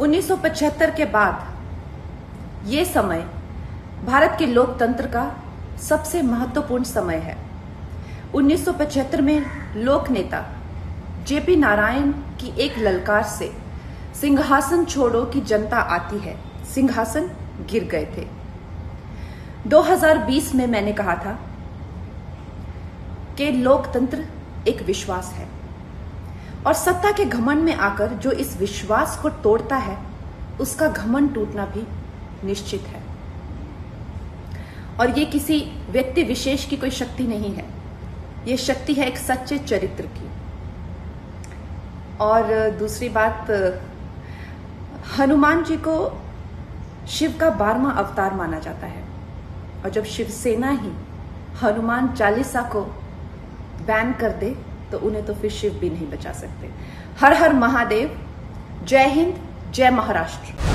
1975 के बाद ये समय भारत के लोकतंत्र का सबसे महत्वपूर्ण समय है। 1975 में लोक नेता जे पी नारायण की एक ललकार से सिंहासन छोड़ो की जनता आती है, सिंहासन गिर गए थे। 2020 में मैंने कहा था कि लोकतंत्र एक विश्वास है और सत्ता के घमंड में आकर जो इस विश्वास को तोड़ता है उसका घमंड टूटना भी निश्चित है। और ये किसी व्यक्ति विशेष की कोई शक्ति नहीं है, ये शक्ति है एक सच्चे चरित्र की। और दूसरी बात, हनुमान जी को शिव का 12वां अवतार माना जाता है और जब शिवसेना ही हनुमान चालीसा को बैन कर दे तो उन्हें तो फिर शिव भी नहीं बचा सकते। हर हर महादेव। जय हिंद, जय महाराष्ट्र।